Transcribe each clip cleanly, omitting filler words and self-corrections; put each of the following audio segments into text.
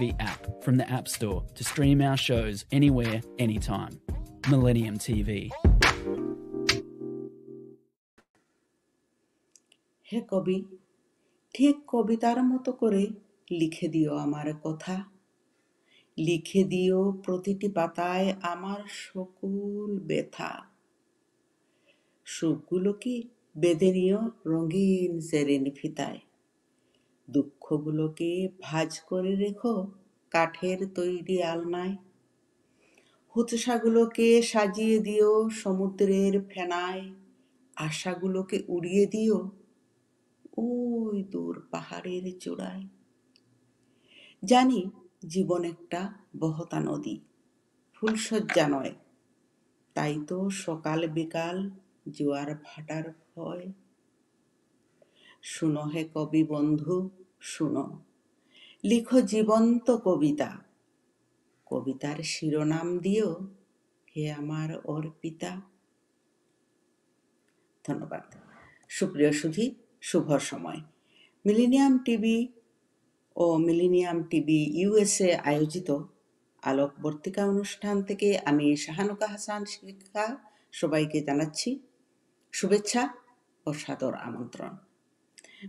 TV app from the App Store to stream our shows anywhere, anytime. Millennium TV. হে কবি, ঠিক কবিতার মতো করে লিখে দিও আমার কথা, লিখে দিও প্রতিটি পাতায় আমার সকল ব্যথা। সুখগুলো কি বেঁধে নিও রঙিন জেরিন ফিতায়, দুঃখগুলোকে ভাঁজ করে রেখো কাঠের তৈরি আলনায়। হুতশাগুলোকে সাজিয়ে দিও সমুদ্রের ফেনায়, আশাগুলোকে উড়িয়ে দিও ওই দূর পাহাড়ের চূড়ায়। জানি জীবন একটা বহতা নদী, ফুলশয্যা নয়, তাই তো সকাল বিকাল জোয়ার ভাটার ভয়। শুনো হে কবি বন্ধু শুনো, লিখো জীবন্ত কবিতা, কবিতার শিরোনাম দিও হে আমার অর্পিতা। ধন্যবাদ। সুপ্রিয় সুধী, শুভ সময়। মিলেনিয়াম টিভি ও মিলেনিয়াম টিভি USA আয়োজিত আলোকবর্তিকা অনুষ্ঠান থেকে আমি শাহানুকা হাসান শিক্ষিকা সবাইকে জানাচ্ছি শুভেচ্ছা ও সাদর আমন্ত্রণ।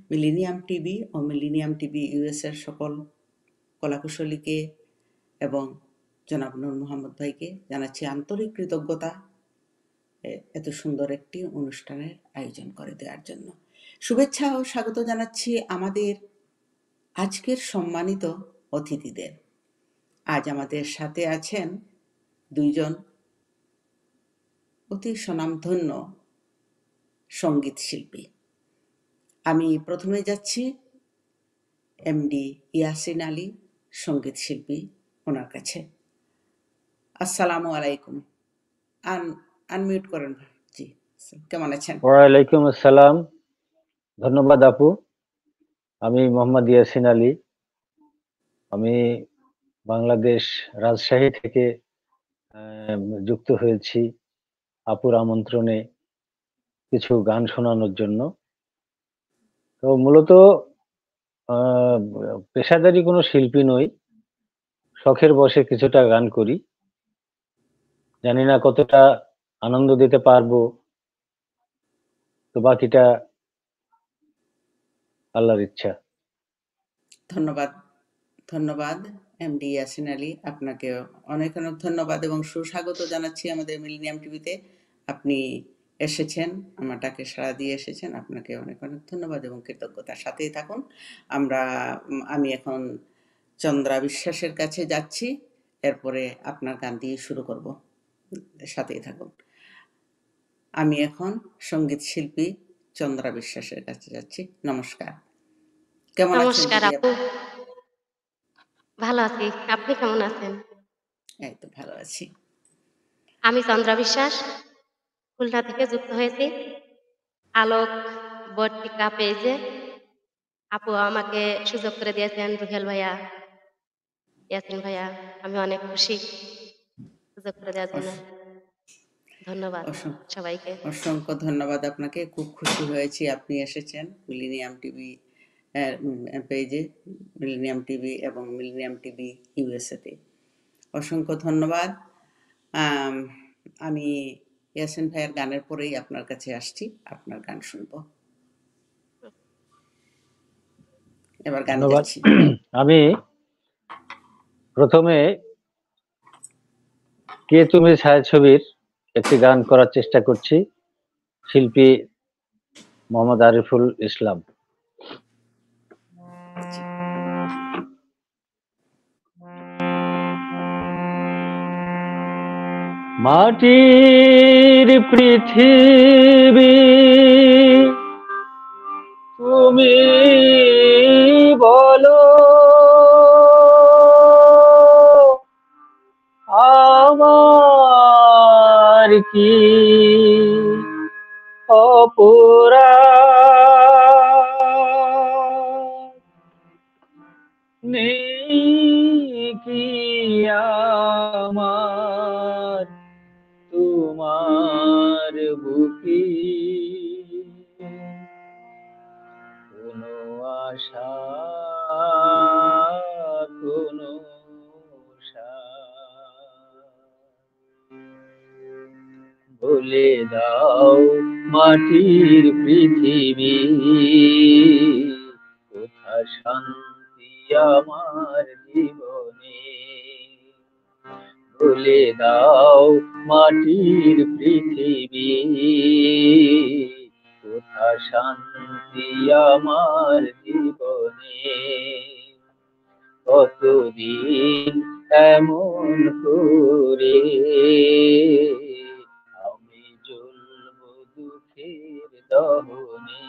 মিলেনিয়াম টিভি ও মিলেনিয়াম টিভি USA সকল কলাকুশলীকে এবং জনাব নূর মোহাম্মদ ভাইকে জানাচ্ছি আন্তরিক কৃতজ্ঞতা এত সুন্দর একটি অনুষ্ঠানের আয়োজন করে দেওয়ার জন্য। শুভেচ্ছা ও স্বাগত জানাচ্ছি আমাদের আজকের সম্মানিত অতিথিদের। আজ আমাদের সাথে আছেন দুইজন অতি স্বনামধন্য সঙ্গীত শিল্পী। আমি প্রথমে যাচ্ছি MD ইয়াসিন আলী সঙ্গীত শিল্পী ওনার কাছে। আসসালামু আলাইকুম। আনমিউট করেন জি। কেমন আছেন? ওয়ালাইকুম আসসালাম। ধন্যবাদ আপু। আমি মোহাম্মদ ইয়াসিন আলী, আমি বাংলাদেশ রাজশাহী থেকে যুক্ত হয়েছি আপুর আমন্ত্রণে কিছু গান শোনানোর জন্য। তো মূলত পেশাদারি কোনো শিল্পী নই, শখের বসে কিছুটা গান করি। জানি না কতটা আনন্দ দিতে পারবো, তো বাকিটা আল্লাহর ইচ্ছা। ধন্যবাদ, ধন্যবাদ MD ইয়াসিন আলী, আপনাকে অনেক অনেক ধন্যবাদ এবং সুস্বাগত জানাচ্ছি আমাদের মিলেনিয়াম টিভিতে। আপনি এসেছেন, আমার ডাকে সাড়া দিয়ে এসেছেন, আপনাকে অনেক অনেক ধন্যবাদ এবং কৃতজ্ঞতার সাথেই থাকুন। আমি এখন চন্দ্রা বিশ্বাসের কাছে যাচ্ছি, এরপরে আপনার গান দিয়ে শুরু করব, সাথেই থাকুন। আমি এখন সঙ্গীত শিল্পী চন্দ্রা বিশ্বাসের কাছে যাচ্ছি। নমস্কার, কেমন আছেন? নমস্কার আপু, ভালো আছি। আপনি কেমন আছেন? এই তো ভালো আছি। আমি চন্দ্রা বিশ্বাস, খুলনা থেকে যুক্ত হয়েছি আলোকবর্তিকা পেজে। আপু আমাকে সুযোগ করে দিয়েছেন, রুহেল ভাইয়া, ইয়াসিন ভাইয়া, আমি অনেক খুশি সুযোগ করে দেওয়ার জন্য। ধন্যবাদ সবাইকে, অসংখ্য ধন্যবাদ আপনাকে। খুব খুশি হয়েছি আপনি এসেছেন মিলেনিয়াম টিভি পেজে, মিলেনিয়াম টিভি এবং মিলেনিয়াম টিভি USA-তে। অসংখ্য ধন্যবাদ। আমি ইয়াসিন ভাইয়ের গানের পরেই আপনার কাছে আসছি, আপনার গান শুনবো এবার। গান গাচ্ছি আমি। প্রথমে কে তুমি ছায়াছবির একটি গান করার চেষ্টা করছি, শিল্পী মোহাম্মদ আরিফুল ইসলাম। মাটির পৃথিবী তুমি বলো, আমার কি অপরাধ নেই কি আমার তোমার বুকে, কোনো আশা কোনো তুলে দাও মাটির পৃথিবী, কোথা শান্তি আমার জীবনে। তুলে দাও মাটির পৃথিবী, কোথা শান্তি আমার জীবনে। কতদিন এমন করে আমি জ্বলব দুঃখের দহনে।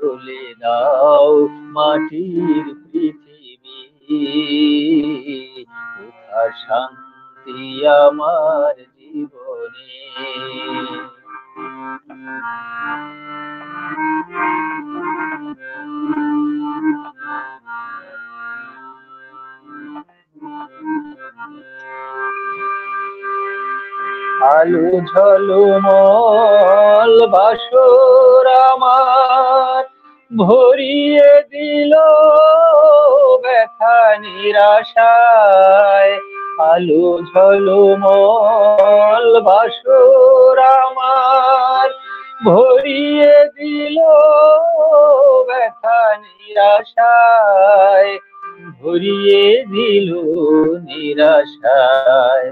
বলে দাও মাটির পৃথিবী, কোথা শান্তি আমার জীবনে। আলো ঝলমল বাসর আমার ভরিয়ে দিল ব্যথা নিরাশায়। আলো ঝলমল বাসর আমার ভরিয়ে দিল ব্যথা নিরাশায়, ভরিয়ে দিল নিরাশায়।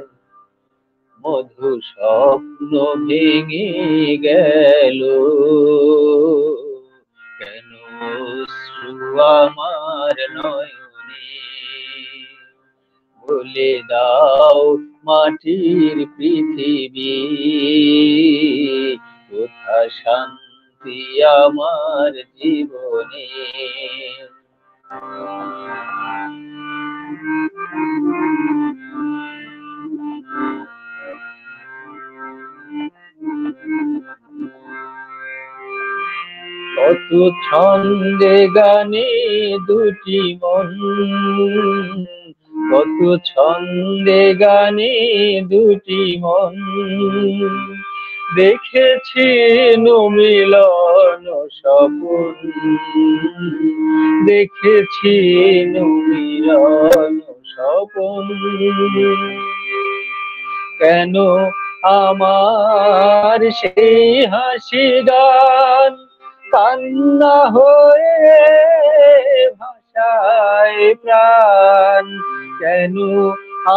মধু স্বপ্ন ভেঙে গেল, কেন অশ্রু আমার নয়নে। বলে দাও মাটির পৃথিবী, কোথা শান্তি আমার জীবনে। কত ছন্দে গানে দুটি মন, কত ছন্দে গানে দুটি মন। দেখেছি মিলন স্বপন, দেখেছি মিলন স্বপন। কেন আমার সেই হাসি গান কান্না হয়ে ভাষায় প্রাণ। কেন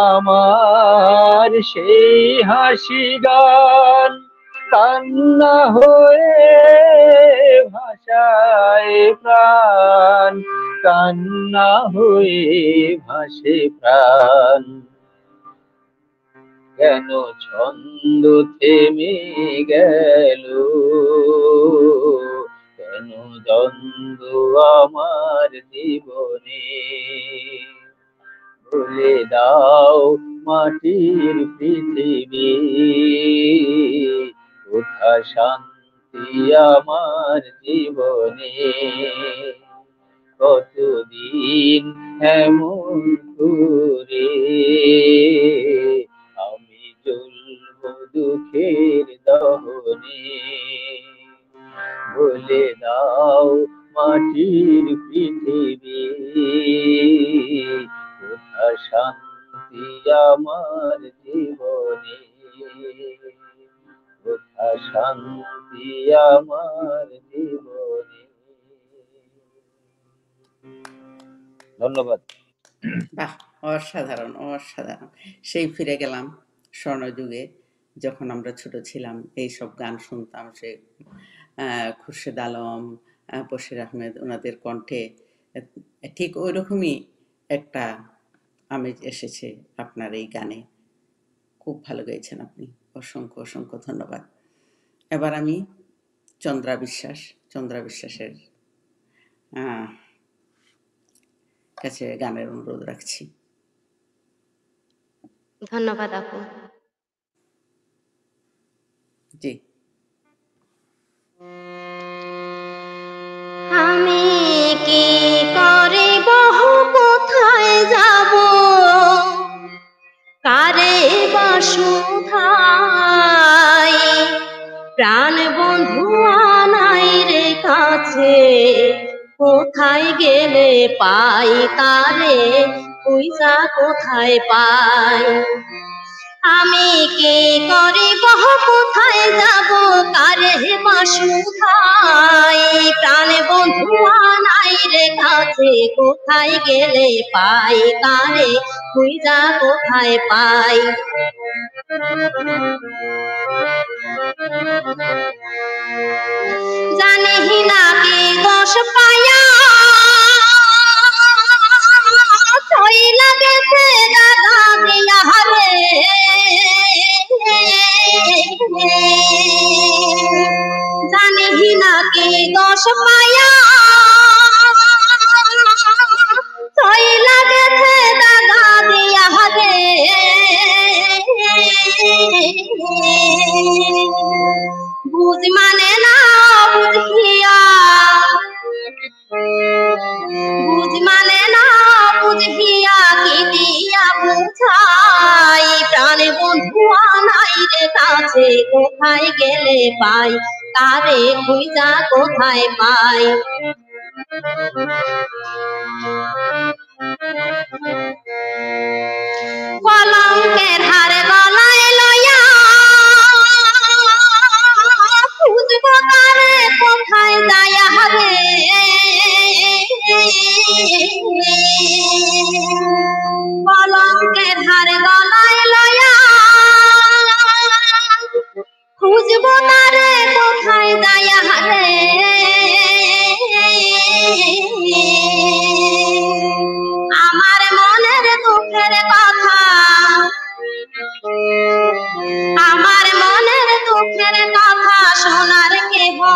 আমার সেই হাসি গান কান্না হয়ে ভাষায় প্রাণ, কান্না হয়ে ভাসে প্রাণ। কেন ছন্দ থেমে গেল, কেন দ্বন্দ্ব আমার জীবনে। বলে দাও মাটির পৃথিবী, কোথা শান্তি আমার জীবনে। কতদিন এমন করে আমি জ্বলব দুঃখের দহনে। বলে দাও মাটির পৃথিবী, কোথা শান্তি আমার জীবনে। কোথা শান্তি আমার জীবনে। ধন্যবাদ। বাহ, অসাধারণ অসাধারণ। সেই ফিরে গেলাম স্বর্ণযুগে, যখন আমরা ছোট ছিলাম এই সব গান শুনতাম। সে খুরশেদ আলম, বশির আহমেদ, ওনাদের কণ্ঠে ঠিক ওই রকমই একটা আমেজ এসেছে আপনার এই গানে। খুব ভালো গেয়েছেন আপনি, অসংখ্য অসংখ্য ধন্যবাদ। এবার আমি চন্দ্রা বিশ্বাস, চন্দ্রা বিশ্বাসের কাছে গানের অনুরোধ রাখছি। ধন্যবাদ আপু। জি, আমি কি করে বহু কোথায় যাব, কারে বাসুধাই প্রাণ বন্ধু আনাই রে কাছে। কোথায় গেলে পাই তারে, পূজা কোথায় পাই। আমি কে করিব কোথায় যাব কারে মাসুধাই প্রাণ বন্ধু আনাই রে কাছে কোথায় গেলে পাই কারে খুঁজা কোথায় পাই জানি না কে দোষ পায়া ছই লাগেছে দাদা দিয়া হারে জানি না কে দোষ পায়া ছই লাগেছে দাদা দিয়া হারে বুঝ মানে না বুঝিয়া বুঝ মানে না বুঝিয়া কি দিয়া বুঝাই প্রাণে বন্ধু আনাই রে কাছে কোথায় গেলে পাই তারে খুঁজা কোথায় পাই কলঙ্কের হারে গলায় লয়া খুঁজব তারে কোথায় যায়া হবে কলঙ্কের হারে গলায় লয়া খুঁজব তারে কোথায় যায়া হবে আমার মনের দুঃখের কথা আমার মনের দুঃখের কথা শোনার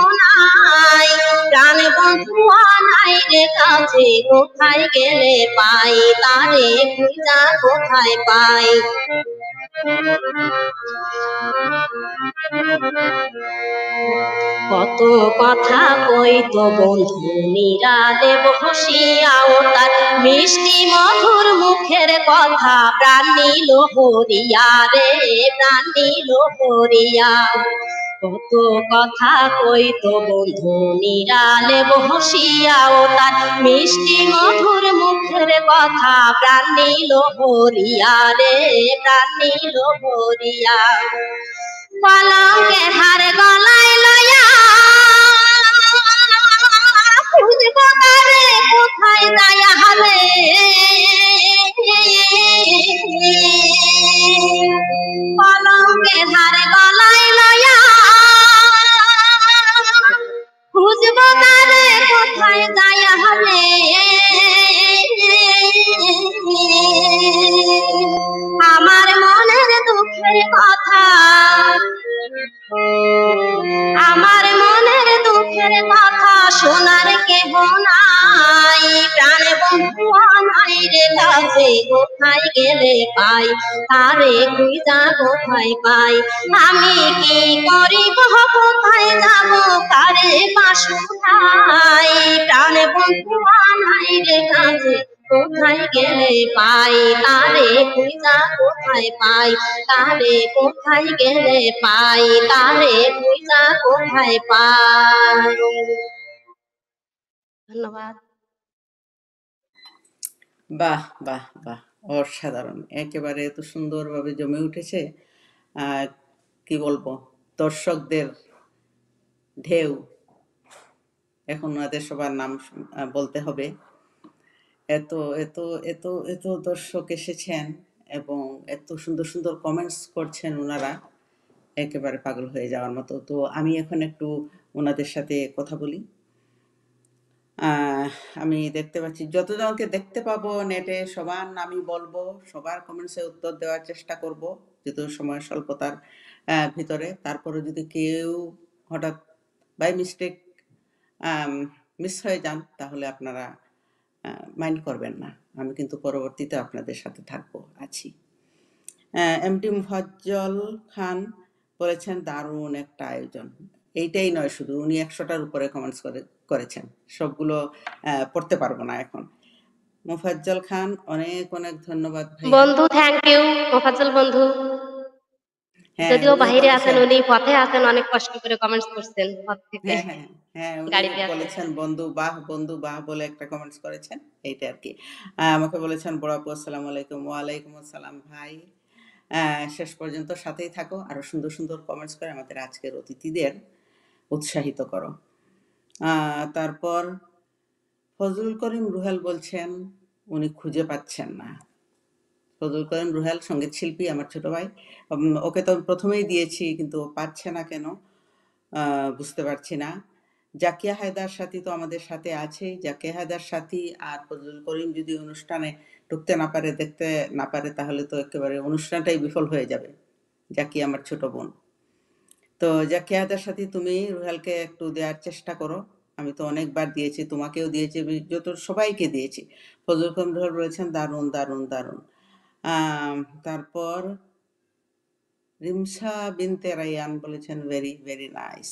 কেহ নাই প্রাণ বন্ধু আনাই রে কাছে কোথায় গেলে পাই তারে খুঁজা কোথায় পাই কত কথা কইতো বন্ধু নিরালে বসিয়া তার মিষ্টি মধুর মুখের কথা প্রাণ নিল হরিয়া রে প্রাণ নিল হরিয়া কত কথা কইতো বন্ধু নিরালে বসিয়া তার মিষ্টি মধুর মুখের কথা প্রাণ নিল হরিয়া রে প্রাণ নিল হরিয়া কলঙ্কের হারে গলায় লয়া খুঁজব তারে কোথায় যায়া হবে কলঙ্কের হারে গলায় লয়া খুঁজব তারে কোথায় যায়া হবে আমার মনের দুঃখের কথা আমার মনের দুঃখের কথা শোনার কেহ নাই প্রাণ বন্ধু আনাই রে কাছে কোথায় গেলে পাই তারে খুঁজা কোথায় পাই আমি কি করিব কোথায় যাব কারে বাসুধাই প্রাণ বন্ধু আনাই রে কাছে কোথায় গেলে পাই তারে খুঁজা কোথায় পাই তারে কোথায় গেলে পাই তারে খুঁজা কোথায় পাই ধন্যবাদ। বাহ বাহ বাহ, অসাধারণ, একেবারে এত সুন্দরভাবে জমে উঠেছে কি বলবো, দর্শকদের ঢেউ। এখন ওদের সবার নাম বলতে হবে, এত এত এত এত দর্শক এসেছেন এবং এত সুন্দর সুন্দর কমেন্টস করছেন ওনারা, একেবারে পাগল হয়ে যাওয়ার মতো। তো আমি এখন একটু ওনাদের সাথে কথা বলি। আমি দেখতে পাচ্ছি যতজনকে দেখতে পাবো নেটে সবার নামই বলবো, সবার কমেন্টসে উত্তর দেওয়ার চেষ্টা করব যেহেতু সময় স্বল্পতার ভিতরে। তারপরে যদি কেউ হঠাৎ বাই মিস্টেক মিস হয়ে যান তাহলে আপনারা মাইন্ড করবেন না, আমি কিন্তু পরবর্তীতে আপনাদের সাথে থাকবো, আছি। এমডি মুফাজ্জল খান বলেছেন দারুণ একটা আয়োজন। এইটাই নয় শুধু, উনি 100টার উপরে কমেন্টস করেছেন, সবগুলো পড়তে পারবো না এখন। মুফাজ্জল খান অনেক অনেক ধন্যবাদ বন্ধু, থ্যাংক ইউ মুফাজ্জল বন্ধু। যদিও বাইরে আছেন, উনি পথে আছেন, অনেক কষ্ট করে কমেন্টস করছেন পথ থেকে। হ্যাঁ বলেছেন বন্ধু বাহ, বন্ধু বাহ বলে একটা কমেন্টস করেছেন, এইটা আর কি। আমাকে বলেছেন বড় আপু আসসালামু আলাইকুম। ওয়ালাইকুম আসসালাম ভাই। শেষ পর্যন্ত সাথেই থাকো, আরও সুন্দর সুন্দর কমেন্টস করে আমাদের আজকের অতিথিদের উৎসাহিত করো। তারপর ফজলুল করিম রুহেল বলছেন উনি খুঁজে পাচ্ছেন না। ফজলুল করিম রুহেল সঙ্গীত শিল্পী আমার ছোট ভাই, ওকে তো প্রথমেই দিয়েছি কিন্তু পাচ্ছে না কেন বুঝতে পারছি না। জাকিয়া হায়দার সাথী তো আমাদের সাথে আছে, জাকিয়া হায়দার সাথী আর ফজলুল করিম যদি অনুষ্ঠানে ঢুকতে না পারে, দেখতে না পারে, তাহলে তো একেবারে অনুষ্ঠানটাই বিফল হয়ে যাবে। জাকিয়া আমার ছোট বোন, তো জাকিয়া হায়দার সাথী তুমি রুহেলকে একটু দেওয়ার চেষ্টা করো। আমি তো অনেকবার দিয়েছি, তোমাকেও দিয়েছি, যত সবাইকে দিয়েছি। ফজলুল করিম রুহেল বলেছেন দারুণ দারুণ দারুণ। তারপর রিমসা বিনতে রায়ান বলেছেন very very nice.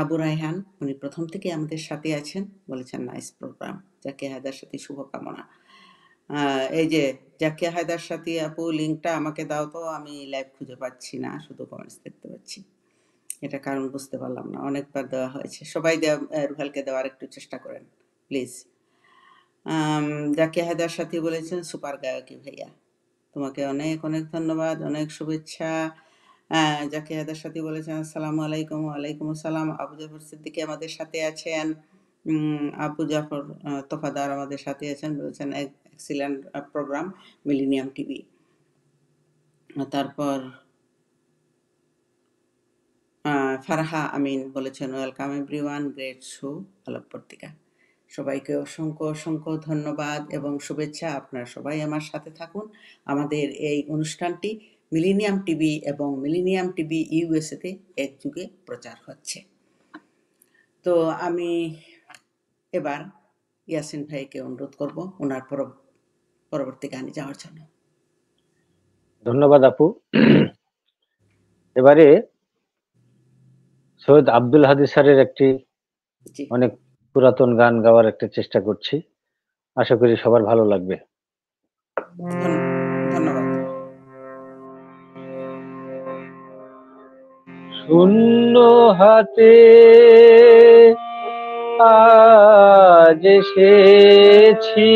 Abu Rayhan উনি প্রথম থেকে আমাদের সাথে আছেন, বলেছেন নাইস প্রোগ্রাম। জাকিয়া হায়দার সাথী শুভকামনা। এই যে জাকিয়া হায়দার সাথী আপু লিঙ্কটা আমাকে দাও তো, আমি লাইভ খুঁজে পাচ্ছি না, শুধু কমেন্টস দেখতে পাচ্ছি, এটা কারণ বুঝতে পারলাম না। অনেকবার দেওয়া হয়েছে, সবাই রুহেলকে দেওয়ার একটু চেষ্টা করেন প্লিজ। জাকিয়া হায়দার সাথী বলেছেন সুপার গায়কী ভাইয়া, তোমাকে অনেক অনেক ধন্যবাদ, অনেক শুভেচ্ছা। জাকিয়া হায়দার সাথী বলেছেন আসসালামু আলাইকুম। ওয়ালাইকুম আসসালাম। আবু জাফর সিদ্দিকী আমাদের সাথে আছেন, আবু জাফর তোফাদার আমাদের সাথে আছেন, বলেছেন এক্সিলেন্ট প্রোগ্রাম মিলেনিয়াম টিভি। তারপর ফারহা আমিন বলেছেন ওয়েলকাম এভরিওয়ান, গ্রেট শো আলোকপত্রিকা। সবাইকে অসংখ্য অসংখ্য ধন্যবাদ এবং শুভেচ্ছা। আপনারা সবাই আমার সাথে থাকুন। আমাদের এই অনুষ্ঠানটি মিলেনিয়াম টিভি এবং মিলেনিয়াম টিভি ইউএসএতে একযুগে প্রচার হচ্ছে। তো আমি এবার ইয়াসিন ভাইকে অনুরোধ করব ওনার পরবর্তী গানে যাওয়ার জন্য। ধন্যবাদ আপু। এবারে সৈয়দ আব্দুল হাদী স্যারের একটি অনেক পুরাতন গান গাওয়ার একটা চেষ্টা করছি, আশা করি সবার ভালো লাগবে। শূন্য হাতে আজ এসেছি,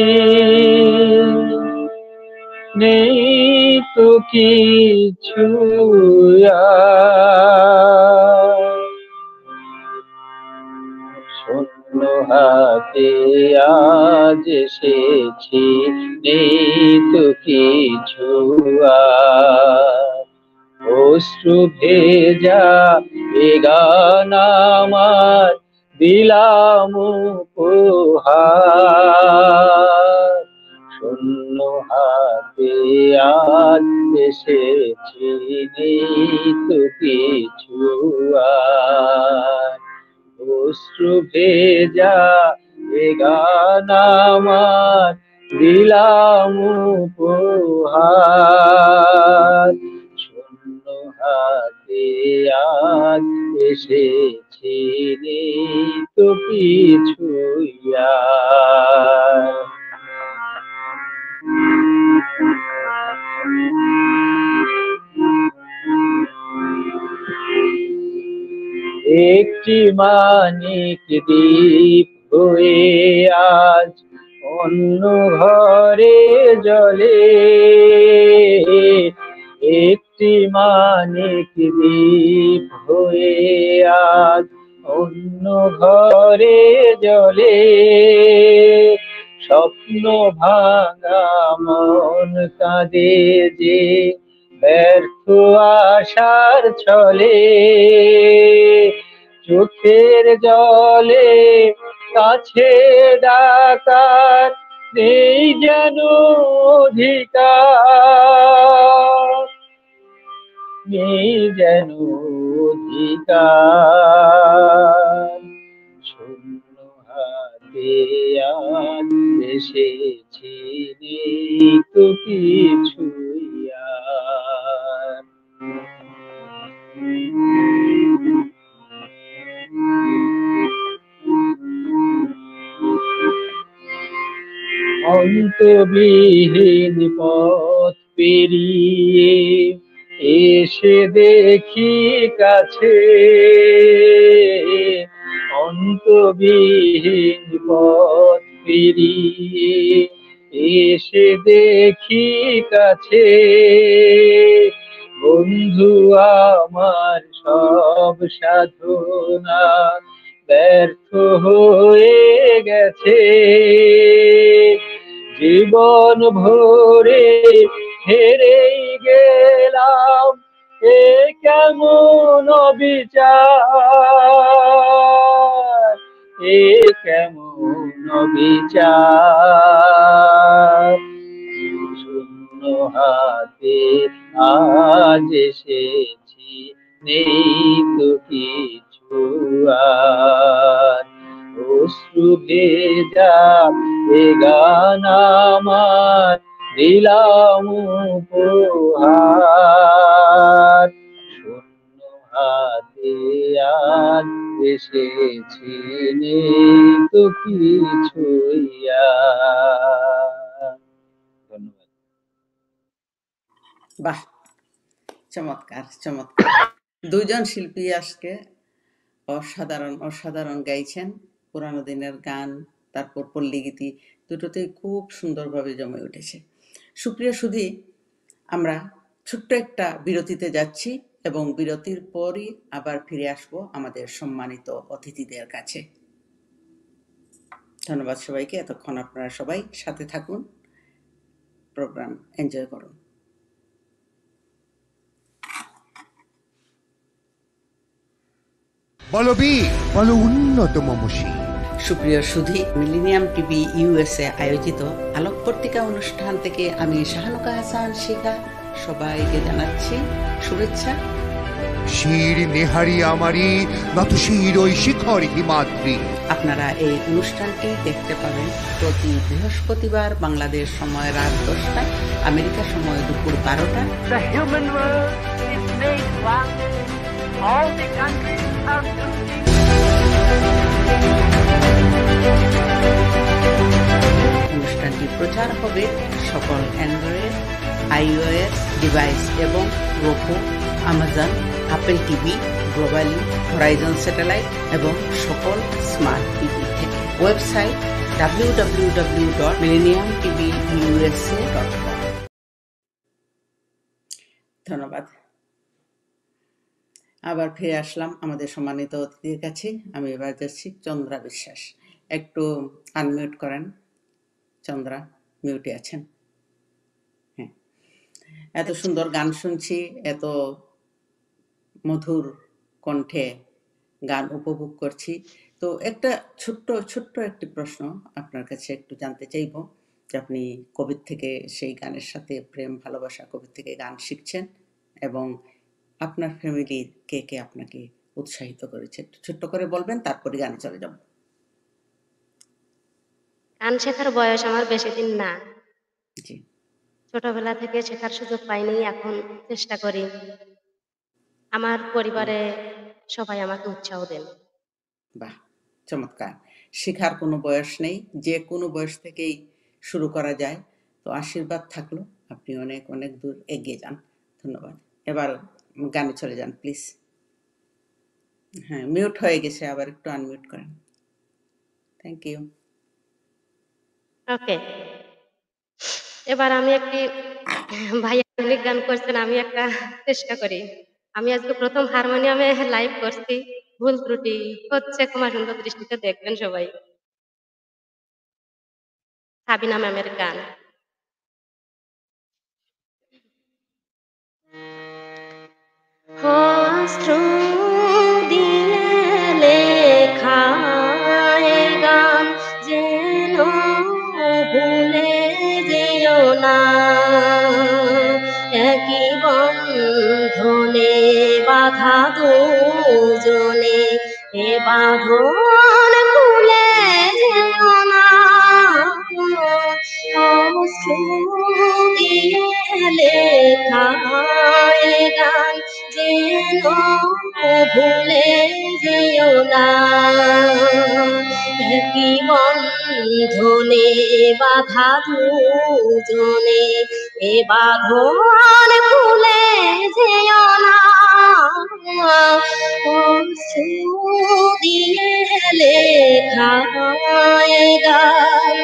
নেই তো কিছু হাতে আজ এসেছি, নেই তো কিছু অশ্রু ভেজা এ গান আমার দিলাম উপহার। শূন্য হাতে আজ এসেছি, নেই তো কিছু অশ্রু ভেজা এ গান আমার দিলাম উপহার। শূন্য হাতে আজ এসেছি, নেই তো কিছু। একটি মানিক দ্বীপ হয়ে আজ অন্য ঘরে জ্বলে, একটি মানিক দ্বীপ হয়ে আজ অন্য ঘরে জ্বলে, স্বপ্ন ভাঙা মন কাঁদে যে ব্যর্থ আশার ছলে, চোখের জলে কাছে ডাকার নেই যেন অধিকার, নেই যেন অধিকার। শূন্য হাতে আজ এসেছি, নেই তো কিছু। অন্তবিহীন পথ পেরিয়ে এসে দেখি কাছে, অন্তবিহীন পথ পেরিয়ে এসে দেখি কাছে বন্ধু আমার সব সাধনা ব্যর্থ হয়ে গেছে। জীবন ভরে হেরেই গেলাম এ কেমন বিচার, এ কেমন বিচার। শূন্য হাতে আজ এসেছি নেই তো কিছু আর। অশ্রু ভেজা এ গান আমার দিলাম উপহার। শূন্য হাতে আজ এসেছি নেই তো কিছু আর। ধন্যবাদ। বাহ, চমৎকার চমৎকার দুজন শিল্পী আজকে অসাধারণ অসাধারণ গাইছেন। পুরানো দিনের গান, তারপর পল্লীগীতি, দুটোতেই খুব সুন্দরভাবে জমে উঠেছে। সুপ্রিয় সুধী, আমরা ছোট্ট একটা বিরতিতে যাচ্ছি এবং বিরতির পরই আবার ফিরে আসবো আমাদের সম্মানিত অতিথিদের কাছে। ধন্যবাদ সবাইকে, এতক্ষণ আপনারা সবাই সাথে থাকুন, প্রোগ্রাম এনজয় করুন। বলো বীর, বলো উন্নতম মশি। সুপ্রিয় সুধী, মিলেনিয়াম টিভি USA আয়োজিত আলোক পত্রিকা অনুষ্ঠান থেকে আমি শাহানুকা হাসান শিখা সবাইকে জানাচ্ছি শুভেচ্ছা। শির নেহারি আমারি নত শির ওই শিখর হিমাদ্রি। আপনারা এই অনুষ্ঠানটি দেখতে পাবেন প্রতি বৃহস্পতিবার বাংলাদেশ সময় রাত 10টায়, আমেরিকা সময় দুপুর 12টায়। All the countries are losing. অনুষ্ঠানটি প্রচার হবে সকল অ্যান্ড্রয়েড, iOS ডিভাইস এবং Roku, Amazon, Apple TV, globally, Horizon Satellite এবং সকল স্মার্ট টিভি থেকে। Website www.millenniumtvusa.com। ধন্যবাদ। আবার ফিরে আসলাম আমাদের সম্মানিত অতিথির কাছে। আমি এবার যাচ্ছি চন্দ্রা বিশ্বাস। একটু আনমিউট করেন। চন্দ্রা মিউটে আছেন। হ্যাঁ, এত সুন্দর গান শুনছি, এত মধুর কণ্ঠে গান উপভোগ করছি। তো একটা ছোট্ট একটি প্রশ্ন আপনার কাছে একটু জানতে চাইব, যে আপনি কোভিড থেকে সেই গানের সাথে প্রেম ভালোবাসা, কোভিড থেকে গান শিখছেন এবং আপনার ফ্যামিলির কে কে আপনাকে উৎসাহিত করেছে, একটু ছোট্ট করে বলবেন, তারপরে গানে চলে যাব। গান শেখার বয়স আমার বেশি দিন না, জি, ছোটবেলা থেকে শেখার সুযোগ পাইনি, এখন চেষ্টা করি। আমার পরিবারে সবাই আমাকে উৎসাহ দেন। বাহ, চমৎকার। শেখার কোনো বয়স নেই, যে কোনো বয়স থেকেই শুরু করা যায়। তো আশীর্বাদ থাকলো, আপনি অনেক অনেক দূর এগিয়ে যান। ধন্যবাদ। এবার গানে চলে যান প্লিজ। হ্যাঁ, মিউট হয়ে গেছে, আবার একটু আনমিউট করেন। Thank you. ওকে, এবার আমি একটি ভাইয়া অনেক গান করছেন, আমি একটা চেষ্টা করি। আমি আজকে প্রথম হারমোনিয়ামে লাইভ করছি, ভুল ত্রুটি হচ্ছে ক্ষমা সুন্দর দৃষ্টিতে দেখবেন সবাই। সাবিনা ম্যামের গান। অশ্রু দিয়ে লেখা এ গান যেন ভুলে যেও না, একই বন্ধনে বাধা দুজনে, এ বাঁধন ভুলে যেও না। অশ্রু দিয়ে লেখা এ গান যেন ভুলে যেও না, একই বন্ধনে বাধা দুজনে, এ বাঁধন ভুলে যেও না। অশ্রু দিয়ে লেখা এ গান।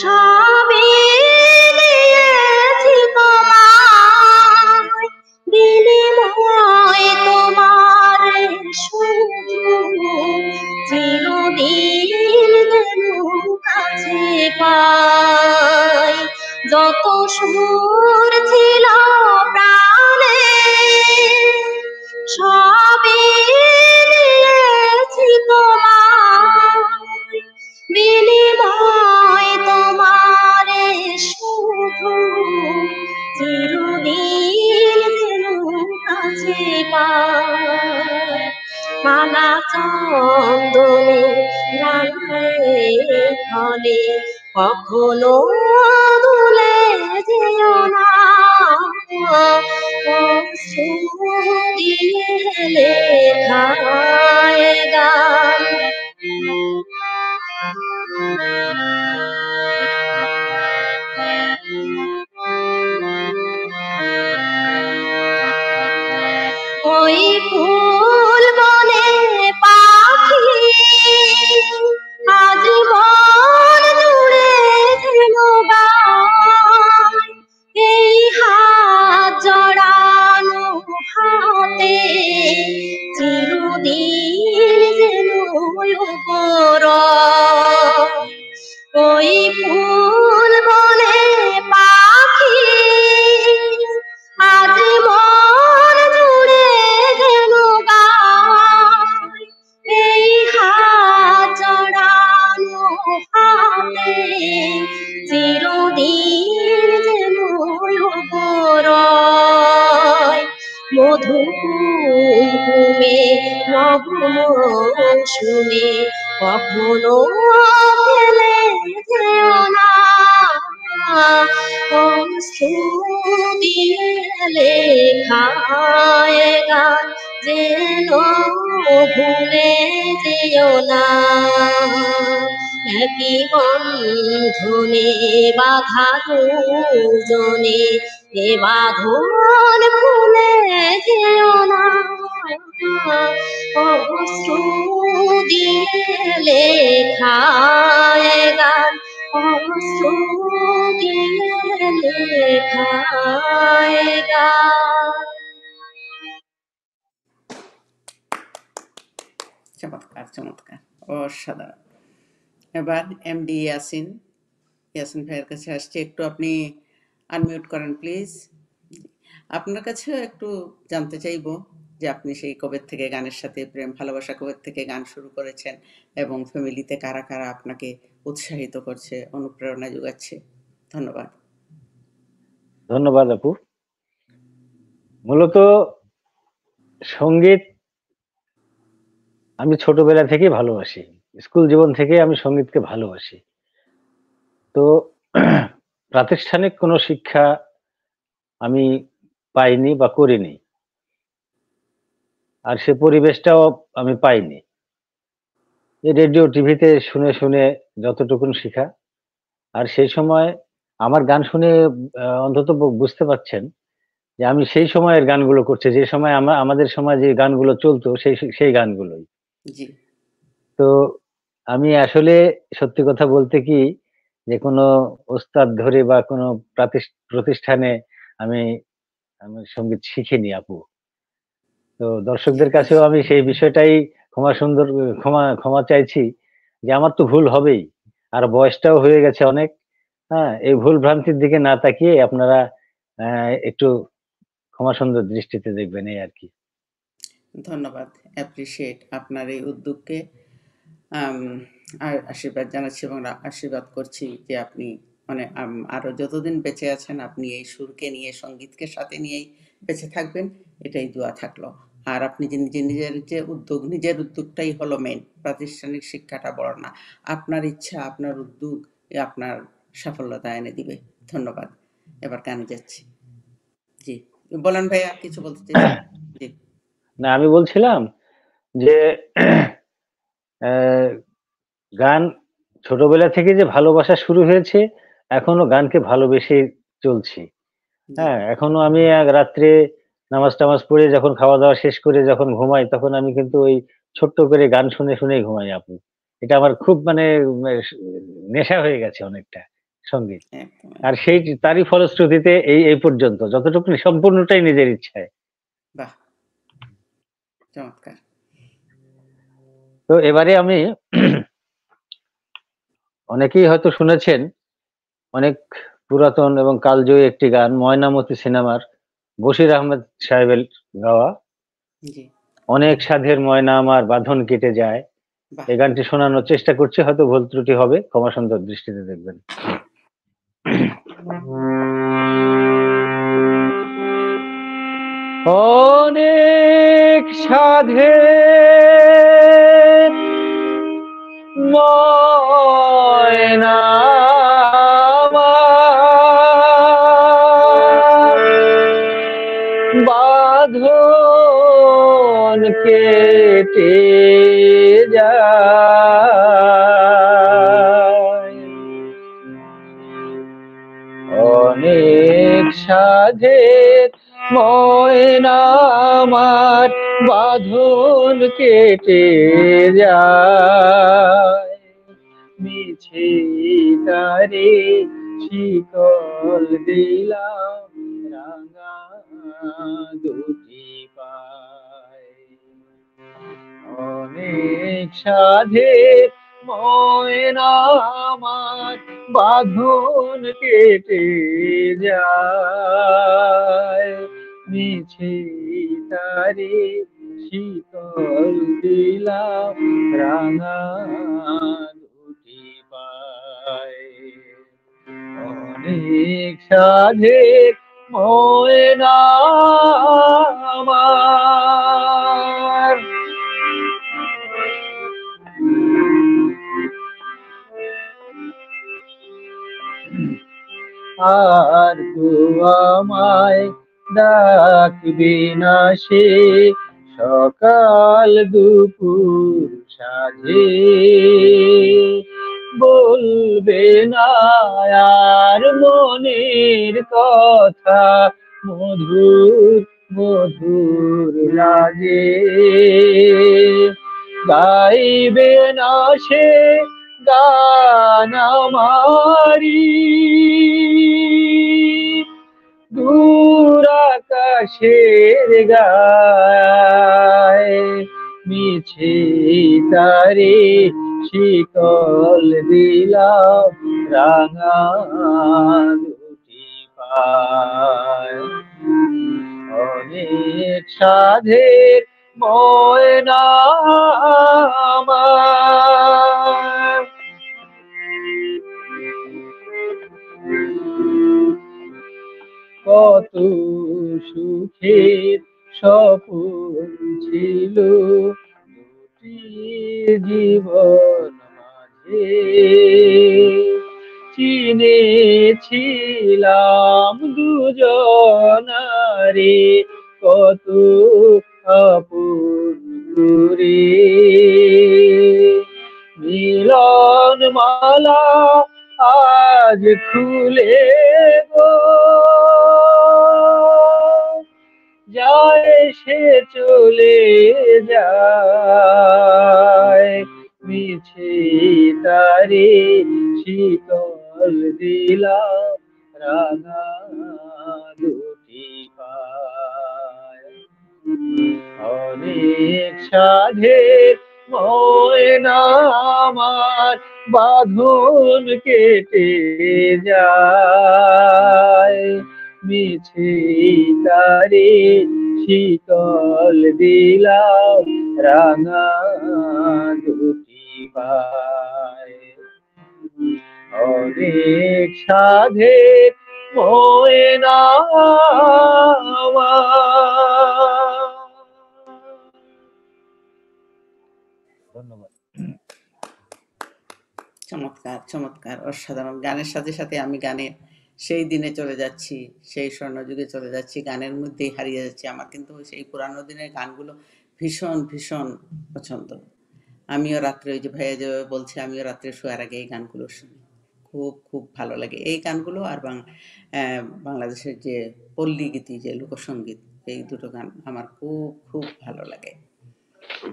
যত সুর ছিল প্রাণে সবই নিয়েছি তোমার বিনিময় তোমারে শুধু চিরদিন কাছে পাই মালা চন্দনে রাঙালে ফলে কখনো ওই ফুল বনে পাখি আজীবন জুড়ে এই হাত জড়ানো হাতে চিরদিন যেন উপর ওই ফুল বনে পাখি আজীবন জুড়ে যেন এই হাত জড়ানো হাতে চিরদিন যেন উপর মধু কুমে নবম শুনে কখনো ফেলে যেও না অশ্রু দিয়ে লেখা গান যেন ভুলে যেও না একই বন্ধনে বাধা দুজনে এ বাঁধন খুলে যেও না অশ্রু দিয়ে লেখা গান অশ্রু দিয়ে লেখা গান চমৎকার চমৎকার অসাধারণ। এবার এমডি ইয়াসিন ইয়াসিন ভাইয়ের কাছে আসছে, একটু আপনি আনমিউট করেন প্লিজ। আপনার কাছেও একটু জানতে চাইব যে আপনি সেই কবে থেকে গানের সাথে প্রেম ভালোবাসা কবে থেকে গান শুরু করেছেন এবং ফ্যামিলিতে কারা কারা আপনাকে উৎসাহিত করছে অনুপ্রেরণা যোগাচ্ছে। ধন্যবাদ। ধন্যবাদ আপু। মূলত সঙ্গীত আমি ছোটবেলা থেকে ভালোবাসি, স্কুল জীবন থেকে আমি সঙ্গীতকে ভালোবাসি। তো প্রাতিষ্ঠানিক কোনো শিক্ষা আমি পাইনি বা করিনি, আর সে পরিবেশটাও আমি পাইনি। রেডিও টিভিতে শুনে শুনে যতটুকুন শিখা, আর সেই সময় আমার গান শুনে অন্তত বুঝতে পারছেন যে আমি সেই সময়ের গানগুলো করছি, যে সময় আমাদের সময় যে গানগুলো চলতো সেই গানগুলোই। তো আমি আসলে সত্যি কথা বলতে কি যে কোনো ওস্তাদ ধরে বা কোনো প্রতিষ্ঠানে আমি সঙ্গীত শিখিনি আপু। তো দর্শকদের কাছেও আমি সেই বিষয়টাই ক্ষমা চাইছি যে আমার তো ভুল হবেই, আর বয়সটাও হয়ে গেছে অনেক। হ্যাঁ, এই ভুল ভ্রান্তির দিকে না তাকিয়ে আপনারা একটু ক্ষমা সুন্দর দৃষ্টিতে দেখবেন এই আর কি। ধন্যবাদ, অ্যাপ্রিশিয়েট আপনার এই উদ্যোগকে, আশীর্বাদ জানাচ্ছি এবং আশীর্বাদ করছি যে আপনি মানে আরো যতদিন বেঁচে আছেন আপনি এই সুরকে নিয়ে সঙ্গীতকে সাথে নিয়েই বেঁচে থাকবেন, এটাই দোয়া থাকলো। আর আপনি নিজের উদ্যোগটাই হলো মেন, প্রাতিষ্ঠানিক শিক্ষাটা বড় না, আপনার ইচ্ছা আপনার উদ্যোগ আপনার সাফল্যতা এনে দিবে। ধন্যবাদ। এবার গানে যাচ্ছি। জি বলেন ভাইয়া, কিছু বলতে চাইছেন? না, আমি বলছিলাম যে গান ছোটবেলা থেকে যে ভালোবাসা শুরু হয়েছে এখনো গানকে ভালোবেসে চলছি। হ্যাঁ, এখনো আমি রাত্রে নামাজ টামাজ পড়ে যখন খাওয়া দাওয়া শেষ করে যখন ঘুমাই তখন আমি কিন্তু ওই ছোট্ট করে গান শুনে শুনেই ঘুমাই আপু। এটা আমার খুব মানে নেশা হয়ে গেছে অনেকটা সঙ্গীত, আর সেই তারই ফলশ্রুতিতে এই এই পর্যন্ত যতটুকু সম্পূর্ণটাই নিজের ইচ্ছায়। বাহ, চমৎকার। তো এবারে আমি, অনেকেই হয়তো শুনেছেন অনেক পুরাতন এবং কালজয়ী একটি গান, ময়নামতি সিনেমার বশির আহমেদ সাহেবের গাওয়া, অনেক সাধের ময়না আমার বাঁধন কেটে যায়। এই গানটি শোনানোর চেষ্টা করছি, হয়তো ভুল ত্রুটি হবে, ক্ষমা সুন্দর দৃষ্টিতে দেখবেন। অনেক সাধের ময়না বাঁধন কেটে যায়, অনেক সাধের ময়না আমার বাঁধন কেটে যায়, মিছে তারে শিকল দিলাম রাঙা দুটি পায়, অনেক সাধের ময়না আমার বাঁধন কেটে যায়, মিছে তারে শীতল দিলাম রাঙা দুটি পায়, অনেক সাধের ময়না আমার। আর তো আমায় ডাকবে না সে সকাল দুপুর সাজে, বলবে না আর মনের কথা মধুর মধুর লাগে, গাইবে না সে গান আমারি, দূর আকাশের গায়, মিছে তারে শীতল দিলাম রাঙা দুটি পায়, অনেক সাধের ময়না আমার। কত সুখের স্বপ্ন ছিল দুটি জীবন মাঝে, চিনেছিলাম দুজনারে কত আপন দূরে, মিলন মালা আজ খুলে গো, যায় সে চলে যায়, মিছে তারে শীতল দিলাম রাঙা দুটি পায়, অনেক সাধের ময়না আমার বাঁধন কেটে যায়, মিছে তারে শীতল দিলাম রাঙা দুটি পায়, অনেক সাধের ময়না আমার। ধন্যবাদ। চমৎকার চমৎকার, অসাধারণ। গানের সাথে সাথে আমি গানের সেই দিনে চলে যাচ্ছি, সেই স্বর্ণযুগে চলে যাচ্ছি, গানের মধ্যেই হারিয়ে যাচ্ছি। আমার কিন্তু সেই পুরানো দিনের গানগুলো ভীষণ ভীষণ পছন্দ। আমিও রাত্রে, ওই যে ভাইয়া যেভাবে বলছে, আমিও রাত্রে শোয়ার আগে এই গানগুলো শুনি, খুব খুব ভালো লাগে এই গানগুলো। আর বাংলাদেশের যে পল্লী গীতি, যে লোকসঙ্গীত, এই দুটো গান আমার খুব খুব ভালো লাগে।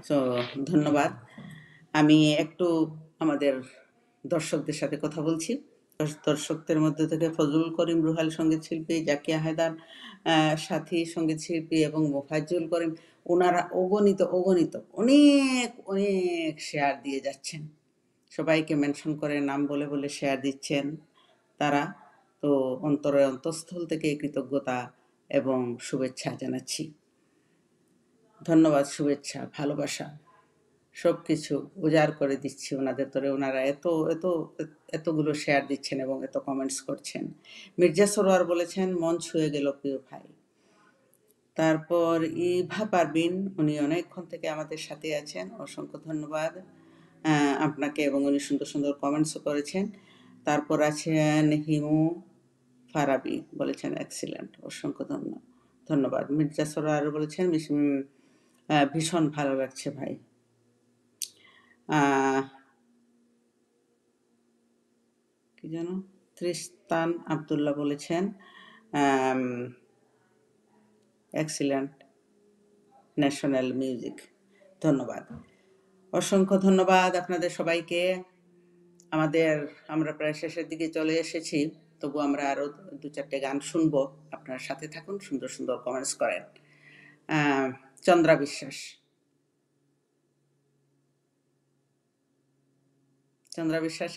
তো ধন্যবাদ। আমি একটু আমাদের দর্শকদের সাথে কথা বলছি, দর্শকদের মধ্যে থেকে ফজলুল করিম রুহাল সঙ্গীতশিল্পী, জাকিয়া হায়দার সাথী সঙ্গীতশিল্পী এবং মোফাজ্জুল করিম, ওনারা অগণিত অনেক শেয়ার দিয়ে যাচ্ছেন, সবাইকে মেনশন করে নাম বলে বলে শেয়ার দিচ্ছেন তারা। তো অন্তরে অন্তঃস্থল থেকে কৃতজ্ঞতা এবং শুভেচ্ছা জানাচ্ছি, ধন্যবাদ, শুভেচ্ছা, ভালোবাসা সব কিছু উজাড় করে দিচ্ছি ওনাদের তরে। ওনারা এতগুলো শেয়ার দিচ্ছেন এবং এত কমেন্টস করছেন। মির্জা সরোয়ার বলেছেন, মন ছুঁয়ে গেল প্রিয় ভাই। তারপর ইভা পারবিন, উনি অনেকক্ষণ থেকে আমাদের সাথে আছেন, অসংখ্য ধন্যবাদ আপনাকে, এবং উনি সুন্দর সুন্দর কমেন্টসও করেছেন। তারপর আছেন হিমু ফারাবি, বলেছেন এক্সিলেন্ট, অসংখ্য ধন্যবাদ। মির্জা সরোয়ার বলেছেন, ভীষণ ভালো লাগছে ভাই। কি যেন ত্রিস্তান আবদুল্লাহ বলেছেন এক্সিলেন্ট ন্যাশনাল মিউজিক। ধন্যবাদ, অসংখ্য ধন্যবাদ আপনাদের সবাইকে। আমরা প্রায় শেষের দিকে চলে এসেছি, তবু আমরা আরও 2-4টে গান শুনবো। আপনার সাথে থাকুন, সুন্দর সুন্দর কমেন্টস করেন। চন্দ্রা বিশ্বাস,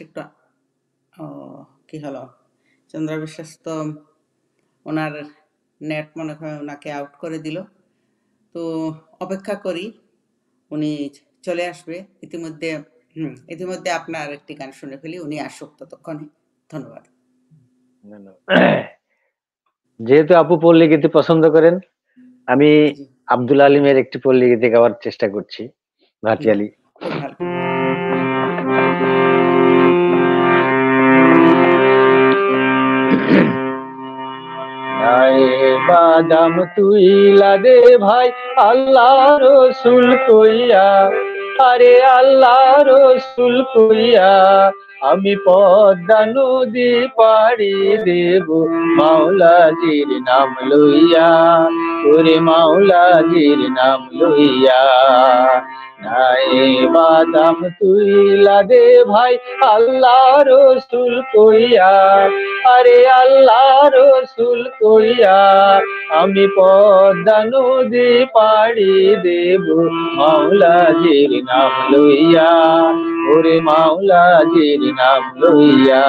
একটু কি হলো, চন্দ্রা বিশ্বাস তো ওনার নেট মনে হয় ওনাকে আউট করে দিল, তো অপেক্ষা করি উনি চলে আসবে। ইতিমধ্যে আপনার একটি গান শুনে ফেলি, উনি আসুক ততক্ষণে। ধন্যবাদ। যেহেতু আপু পল্লী গীতি পছন্দ করেন, আমি আব্দুল আলিমের একটি পল্লী গীতি গাওয়ার চেষ্টা করছি, ভাটিয়ালি। বাদাম তুইলা দে ভাই আল্লাহ রসুল কইয়া, আরে আল্লাহ রসুল কইয়া, আমি পদ্মা নদী পাড়ি দেব মাওলাজির নাম লইয়া, ওরে মাওলাজির নাম লইয়া। নাই বাদাম তুইলা দে ভাই আল্লাহ রসুল কইয়া, আরে আল্লাহ রসুল কইয়া, আমি পদ্মা নদী পাড়ি দেব মাওলাজির নাম লইয়া, ওরে মাওলাজির নাম লইয়া।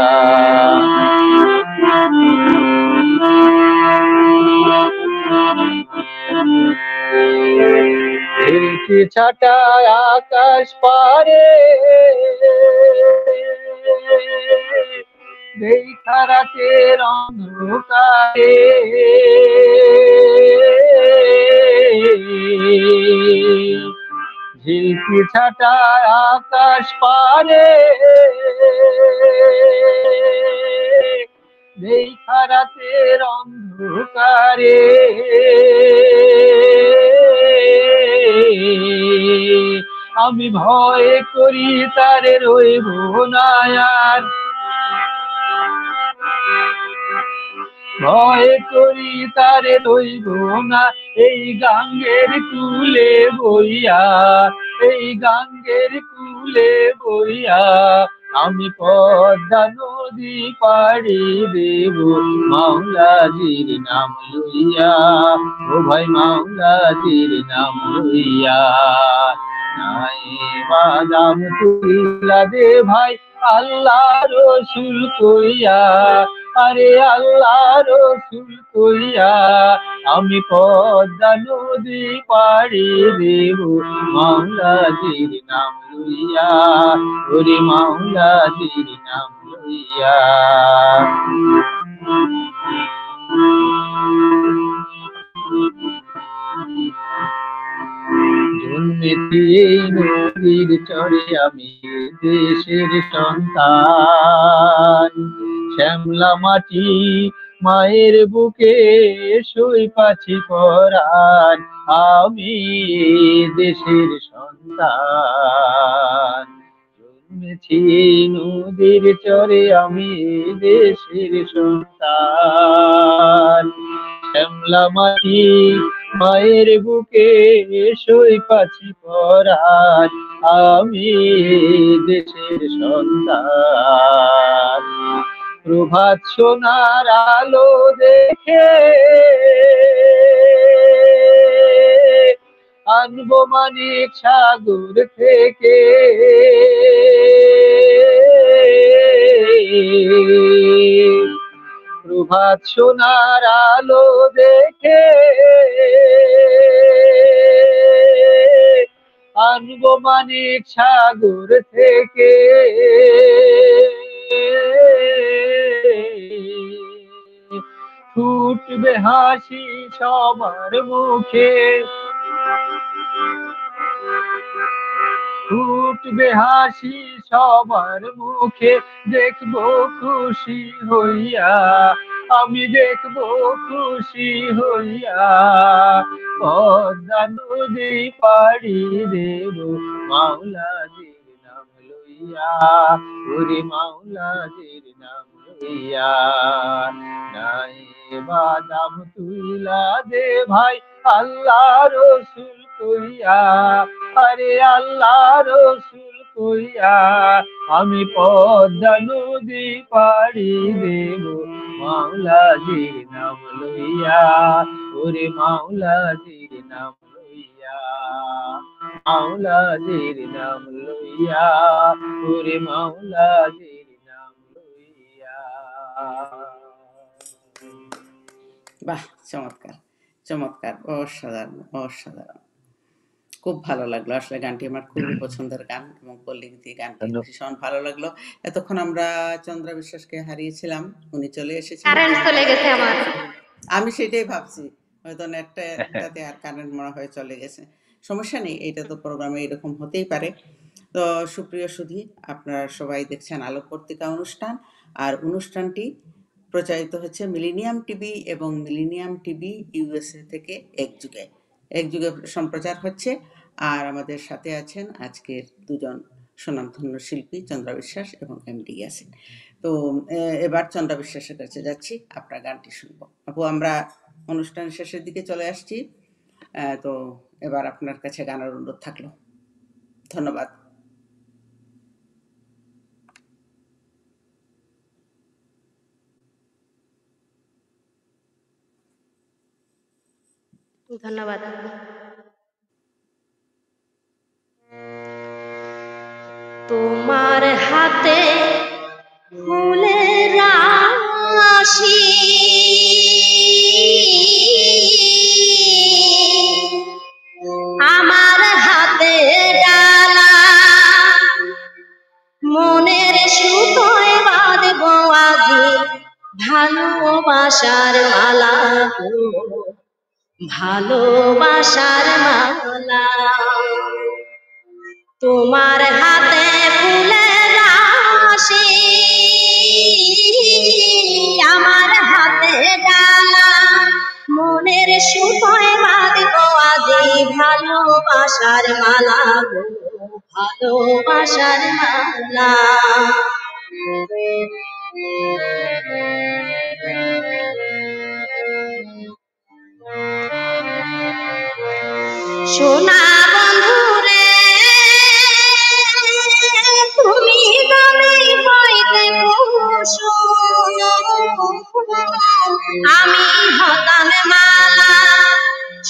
ঝিলকি ছাটা আকাশ পারে দেখা রাতের অন্ধকারে, ঝিলকি ছাটা আকাশ পারে দেখা রাতের অন্ধকারে, আমি ভয় করি তারে রইব না আর, ভয় করি তারে রইব না এই গাঙ্গের কুলে বইয়া, এই গাঙ্গের কুলে বইয়া, আমি পদ্মা নদী পাড়ি দেব মাওলাজির নাম লইয়া, ও ভাই মাওলাজির নাম লইয়া। নাই বাদাম তুইলা দে ভাই আল্লাহ রসুল কইয়া, আরে আল্লাহ রসুল কইয়া, আমি পদ্মা নদী পাড়ি দেব মাওলাজির নাম লইয়া, ওরে মাওলাজির নাম লইয়া। নদীর চরে আমি দেশের সন্তান, শ্যামলা মাটি মায়ের বুকে শুই পাছি পরাণ, আমি দেশের সন্তান। জন্মেছি নদীর চরে আমি দেশের সন্তান, শ্যামলা মাটি মায়ের বুকে শুই পাছি পরাণ, আমি দেশের সন্তান। প্রভাত সোনার আলো দেখে আনবো মানিক সাগর থেকে। প্রভাত সোনার আলো দেখে আনবো মানিক সাগর থেকে। ফুটবে হাসি সবার মুখে, ফুটবে হাসি সবার মুখে, দেখবো খুশি হইয়া, আমি দেখবো খুশি হইয়া পদ্মা নদী পাড়ি দেব মাওলাজির নাম লইয়া, ওরে মাওলাজির নাম লইয়া। নাই বাদাম তুইলা দে ভাই আল্লাহ রসুল কইয়া, আরে আল্লাহ রসুল কইয়া আমি পদ্মা নদী পাড়ি দেব মাওলাজির নাম লইয়া, ওরে মাওলাজির নাম লইয়া, মাওলাজির নাম লইয়া, ওরে মাওলাজির নাম লইয়া। বাহ, চমৎকার চমৎকার, অসাধারণ অসাধারণ, খুব ভালো লাগলো। আসলে গানটি আমার খুবই পছন্দের গান এবং পল্লিক দিয়ে গানটি ভীষণ ভালো লাগলো। এতক্ষণ আমরা চন্দ্রা বিশ্বাসকে হারিয়েছিলাম, উনি চলে এসেছেন, আমি সেটাই ভাবছি হয়তো নেটটাতে আর কারেন্ট মনে হয় চলে গেছে। সমস্যা নেই, এটা তো প্রোগ্রামে এরকম হতেই পারে। তো সুপ্রিয় সুধী, আপনারা সবাই দেখছেন আলোক পত্রিকা অনুষ্ঠান, আর অনুষ্ঠানটি প্রচারিত হচ্ছে মিলেনিয়াম টিভি এবং মিলেনিয়াম টিভি ইউএসএ থেকে একযোগে একযোগে সম্প্রচার হচ্ছে। আর আমাদের সাথে আছেন আজকের দুজন সুনামধন্য শিল্পী চন্দ্রা বিশ্বাস এবং এমডি ইয়াসিন। তো এবার চন্দ্রা বিশ্বাসের কাছে যাচ্ছি, আপনার গানটি শুনবো। আপু, আমরা অনুষ্ঠান শেষের দিকে চলে আসছি, তো এবার আপনার কাছে গানের অনুরোধ থাকলো। ধন্যবাদ। ধন্যবাদ। তোমার হাতে ফুলের রাশি, আমার হাতে ডালা, মনের সুতোয় বাঁধব আজি ভালোবাসার মালা, ভালোবাসার মালা। তোমার হাতে ফুলের রাশি, আমার হাতে ডালা, মনের সুতোয় বাঁধব আজি ভালোবাসার মালা, ভালোবাসার মালা। সোনা বন্ধু রে তুমি গানেই পাইতে কুসুম, আমি হতাম মালা।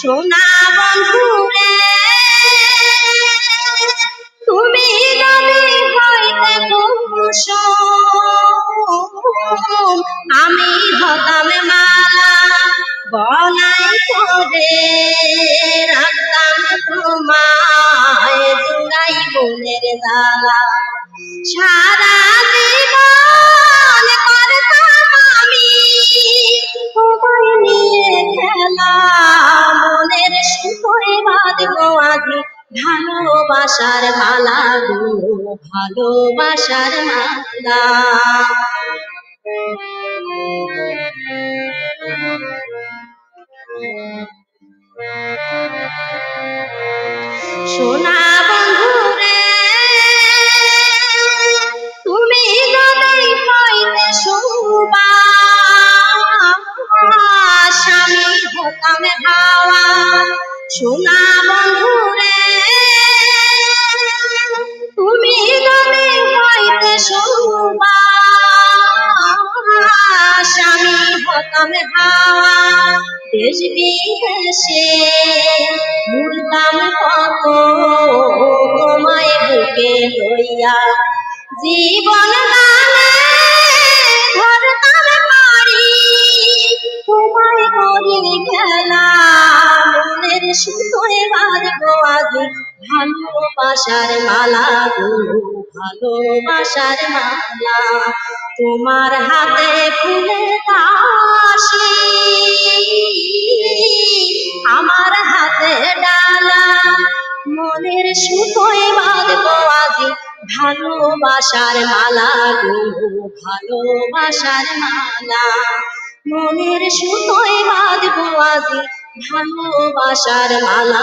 সোনা বন্ধু রে তুমি গানেই পাইতে কুসুম, আমি হতাম মালা। বলাই করে রাখতাম তোমায় জুড়াই মনের জালা, সারা জীবন করতাম আমি তোমায় নিয়ে খেলা, মনের সুতোয় বাঁধব আজি ভালোবাসার মালা গো, ভালোবাসার মালা। সোনা বন্ধু রে তুমি গানেই পাইতে সুবাস, আমি হতাম হাওয়া। সোনা বন্ধু রে তুমি গানেই পাইতে সুবাস, शामी हतम हावा देश विदेशे मुर्दाम कत तोमाय बुके लइया जीवन दाने धरताम पारी तोमाय करिनि खेला মনের সুতোয় বাঁধবো আজ ভালোবাসার মালা ভালোবাসার মালা তোমার হাতে ফুলে দাসি আমার হাতে ডালা মনের সুতোয় বাঁধবো আজ ভালোবাসার মালা ভালোবাসার মালা মনের সুতোয় বাঁধবো আজ ভালোবাসার মালা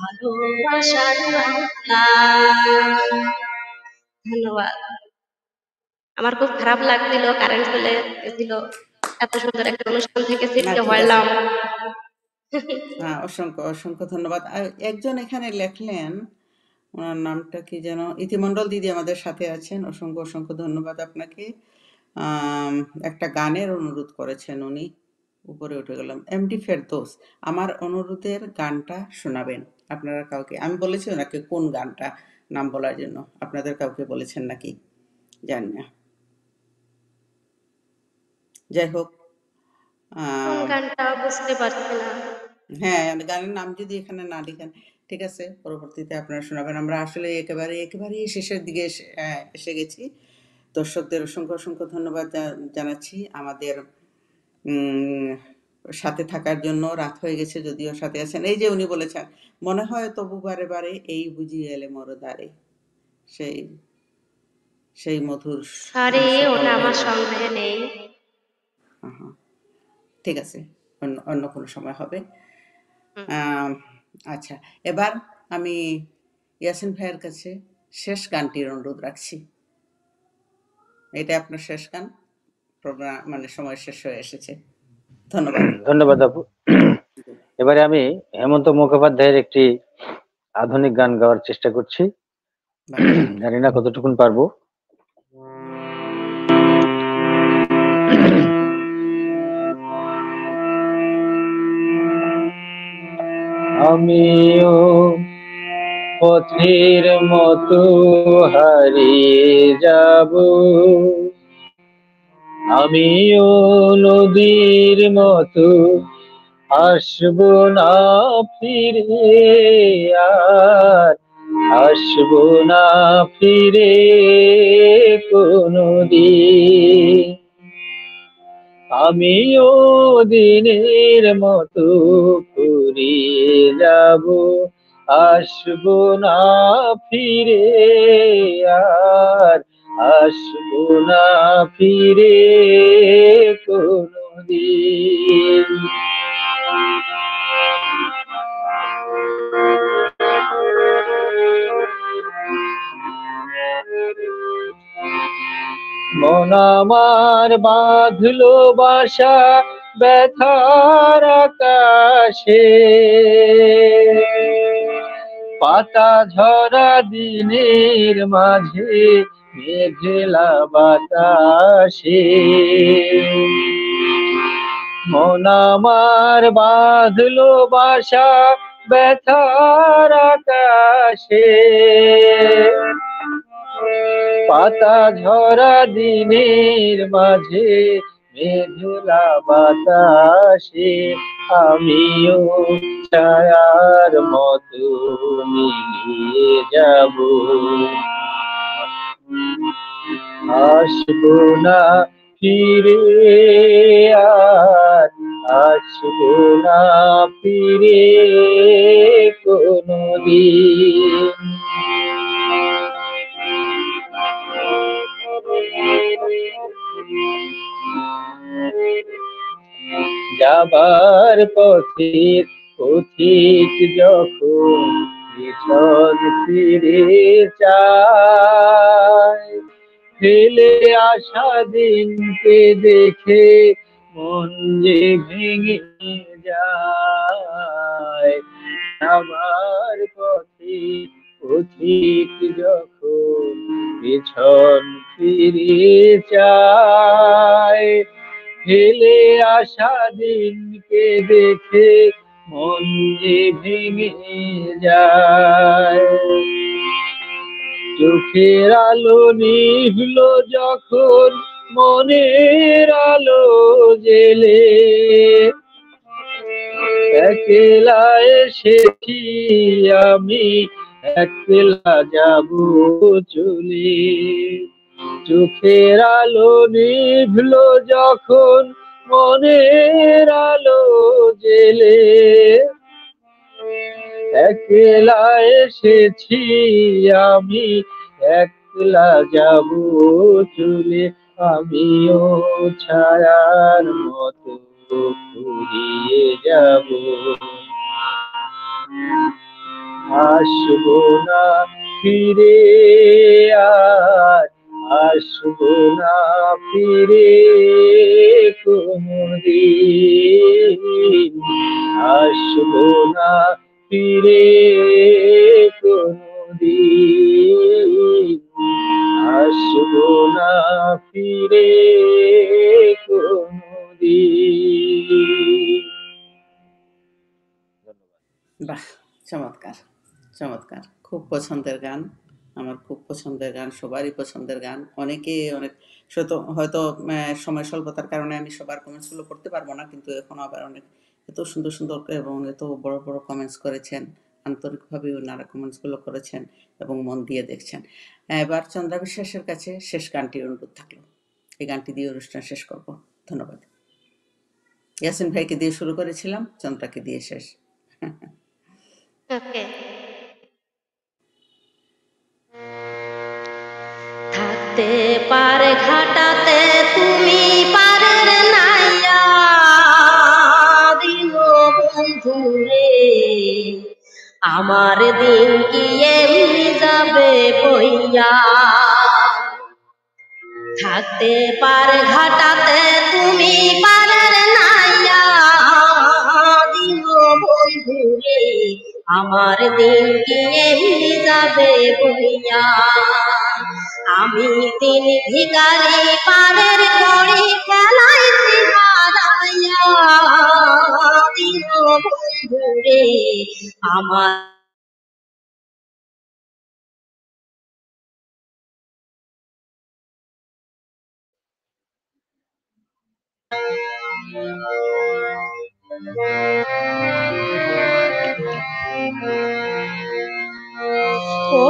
ভালোবাসার মালা। ধন্যবাদ। আমার খুব খারাপ লাগছিল কারেন্ট চলে গেছিল, এত সুন্দর একটা অনুষ্ঠান থেকে ছিটকে হলাম। অসংখ্য অসংখ্য ধন্যবাদ। একজন এখানে লেখলেন, ওনার নামটা কি যেন, ইতিমন্ডল দিদি আমাদের সাথে আছেন। অসংখ্য অসংখ্য ধন্যবাদ আপনাকে। একটা গানের অনুরোধ করেছেন উনি, উপরে উঠে গেলাম। এমডি ফেরদৌস, আমার অনুরোধের গানটা শোনাবেন আপনারা কাউকে? আমি বলেছি ওনাকে কোন গানটা নাম বলার জন্য, আপনাদের কাউকে বলেছেন নাকি জানি না। যাই হোক, গানটা বুঝতে পারছি না। হ্যাঁ, গানের নাম যদি এখানে না লিখেন ঠিক আছে, পরবর্তীতে আপনারা শোনাবেন। আমরা আসলে একেবারে শেষের দিকে এসে গেছি। দর্শকদের অসংখ্য অসংখ্য ধন্যবাদ জানাচ্ছি আমাদের সাথে থাকার জন্য। রাত হয়ে গেছে যদিও সাথে আছেন। এই যে উনি বলেছেন, মনে হয় তবু বারে বারে এই বুঝিয়ে এলে মরদারে, সেই মধুর সারে ওটা আমার সঙ্গে নেই। ঠিক আছে, অন্য কোনো সময় হবে। আচ্ছা, এবার আমি ইয়াসিন ভাইয়ের কাছে শেষ গানটির অনুরোধ রাখছি। এটা আপনার শেষ গান, মানে সময় শেষ হয়ে এসেছে। ধন্যবাদ। ধন্যবাদ আপু। এবারে আমি হেমন্ত মুখোপাধ্যায়ের একটি আধুনিক গান গাওয়ার চেষ্টা করছি, জানি না কতটুকু পারবো। আমিও পথের মতো হারিয়ে যাব, আমিও নদীর মতো আসব না ফিরে আর, আসব না ফিরে কোনদিন। আমিও দিনের মতো ফুরিয়ে যাব, আসব না ফিরে আর, আসব না ফিরে কোনদিন। মন আমার বাঁধলো বাসা ব্যথার আকাশে, পাতা ঝরা দিনের মাঝে মেঘলা বাতাসে। মন আমার বাঁধলো বাসা ব্যথার আকাশে, পাতা ঝরা দিনের মাঝে মেঘলা বাতাসে। আমিও ছায়ার মতো মিলিয়ে যাব, আসব না ফিরে আর, আসব না ফিরে কোনদিন। যাবার পথের পথিক যখন বিছন ফিরে চায়, ফেলে আসা দিনকে দেখে মন যে ভেঙে যায়। যাবার পথে পথিক যখন বিছন ফিরে চায়, ফেলে আসা দিনকে দেখে মন যে ভেঙে যায়, চোখের আলো নিভল যখন মনের আলো জেলে, একলা এসেছি আমি একলা যাব চলে, চোখের আলো নিভল যখন মনের আলো জেলে, একলা এসেছি আমি একলা যাব চলে। আমিও ছায়ার মতো ফুরিয়ে যাব, আসবো না ফিরে আর, আসবো না ফিরে কোনদিন, আসবো না ফিরে কোনদিন, আসবো না ফিরে কোনদিন। বাহ, চমৎকার চমৎকার, খুব পছন্দের গান, আমার খুব পছন্দের গান, সবারই পছন্দের গান। অনেকে অনেক হয়তো সময় স্বল্পতার কারণে আমি সবার কমেন্টসগুলো করতে পারবো না, কিন্তু এখন আবার অনেক এত সুন্দর সুন্দর এবং এত বড় বড় কমেন্টস করেছেন, আন্তরিকভাবে ওনারা কমেন্টসগুলো করেছেন এবং মন দিয়ে দেখছেন। এবার চন্দ্রা বিশ্বাসের কাছে শেষ গানটি অনুরোধ থাকলো, এই গানটি দিয়ে অনুষ্ঠান শেষ করব। ধন্যবাদ। ইয়াসিন ভাইকে দিয়ে শুরু করেছিলাম, চন্দ্রাকে দিয়ে শেষ। থাকতে পারে ঘাটাতে তুমি পারের নাইয়া দিন বন্ধুরে, আমার দিন কি এমনি যাবে বইয়া, থাকতে পারে ঘাটাতে তুমি পারের নাইয়া দিন বন্ধুরে, আমার দিন কি এমনি যাবে বইয়া। আমি দিন ভিখারি পারের করি খেলাইছি হারাইয়া দিন বন্ধুরে, আমার ও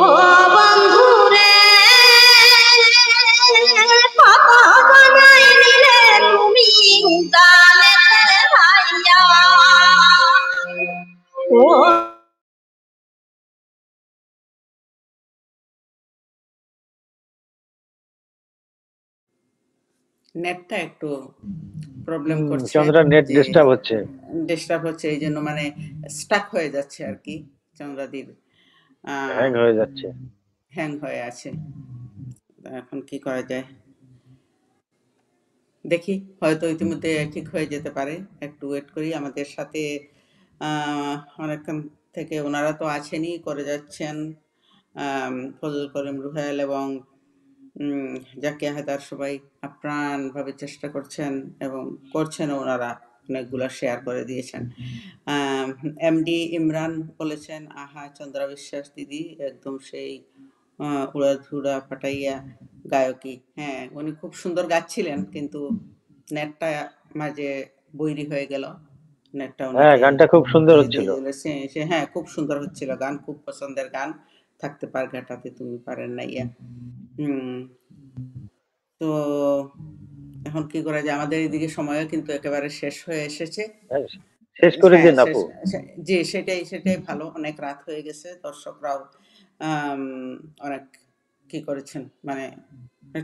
নেটটা একটু প্রবলেম করছে, চন্দ্রা নেট ডিস্টার্ব হচ্ছে এইজন্য স্টাক হয়ে যাচ্ছে আর কি, চন্দ্রাদির হ্যাং হয়ে যাচ্ছে, হ্যাং হয়ে আছে। এখন কি করা যায় দেখি, হয়তো ইতিমধ্যে ঠিক হয়ে যেতে পারে, একটু ওয়েট করি। আমাদের সাথে অনেকক্ষণ থেকে ওনারা তো আছেনই, করে যাচ্ছেন ফজল করিম রুহেল এবং জাকিয়া হায়দার, সবাই আপ্রাণভাবে চেষ্টা করছেন এবং করছেন, ওনারা অনেকগুলো শেয়ার করে দিয়েছেন। এমডি ইমরান বলেছেন আহা চন্দ্রা বিশ্বাস দিদি একদম সেই উড়াধুরা পাটাইয়া গায়কী। হ্যাঁ, উনি খুব সুন্দর গাচ্ছিলেন কিন্তু নেটটা মাঝে বৈরি হয়ে গেল, নেটটা গানটা খুব সুন্দর হচ্ছিল। হ্যাঁ, খুব সুন্দর হচ্ছিল গান, খুব পছন্দের গান, থাকতে পার ঘাটাতে তুমি পারেন না ইয়া। তো এখন কি করা যায়, আমাদের এদিকে সময়ও কিন্তু একেবারে শেষ হয়ে এসেছে, শেষ করে দিন আপু। জি, সেটাই ভালো, অনেক রাত হয়ে গেছে, দর্শকরাও অনেক কি করেছেন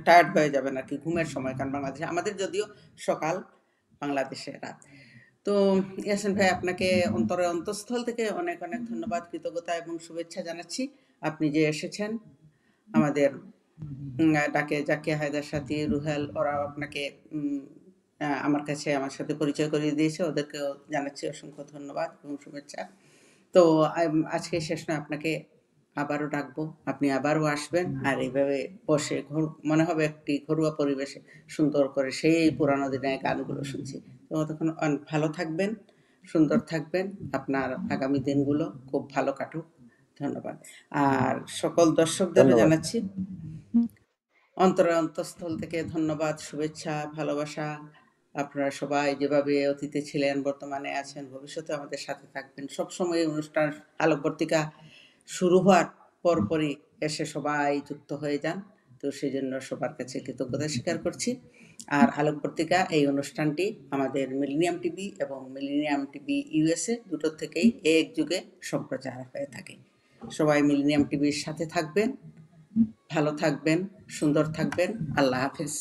টায়ার্ড হয়ে যাবেন আর কি, ঘুমের সময়, কারণ বাংলাদেশে আমাদের যদিও সকাল, বাংলাদেশে রাত। তো ইয়াসিন ভাই, আপনাকে অন্তরের অন্তঃস্থল থেকে অনেক অনেক ধন্যবাদ, কৃতজ্ঞতা এবং শুভেচ্ছা জানাচ্ছি। আপনি যে এসেছেন আমাদের ডাকে, জাকিয়া হায়দার সাথী রুহেল, ওরাও আপনাকে আমার সাথে পরিচয় করিয়ে দিয়েছে, ওদেরকেও জানাচ্ছি অসংখ্য ধন্যবাদ এবং শুভেচ্ছা। তো আজকে শেষ নয়, আপনাকে আবারও ডাকবো, আপনি আবারও আসবেন। আর এইভাবে বসে মনে হবে একটি ঘরোয়া পরিবেশে সুন্দর করে সেই পুরানো দিনের গানগুলো শুনছি। তো তখন ভালো থাকবেন, সুন্দর থাকবেন, আপনার আগামী দিনগুলো খুব ভালো কাটুক। ধন্যবাদ। আর সকল দর্শকদেরও জানাচ্ছি অন্তঃস্থল থেকে ধন্যবাদ, শুভেচ্ছা, ভালোবাসা। আপনারা সবাই যেভাবে অতীতে ছিলেন, বর্তমানে আছেন, ভবিষ্যতে আমাদের সাথে থাকবেন। সবসময় এই অনুষ্ঠান আলোকবর্তিকা শুরু হওয়ার পরপরই এসে সবাই যুক্ত হয়ে যান, তো সেই জন্য সবার কাছে কৃতজ্ঞতা স্বীকার করছি। আর আলোকবর্তিকা এই অনুষ্ঠানটি আমাদের মিলেনিয়াম টিভি এবং মিলেনিয়াম টিভি USA দুটোর থেকেই এক যুগে সম্প্রচার হয়ে থাকে। সবাই মিলেনিয়াম টিভির সাথে থাকবেন, ভালো থাকবেন, সুন্দর থাকবেন। আল্লাহ হাফেজ।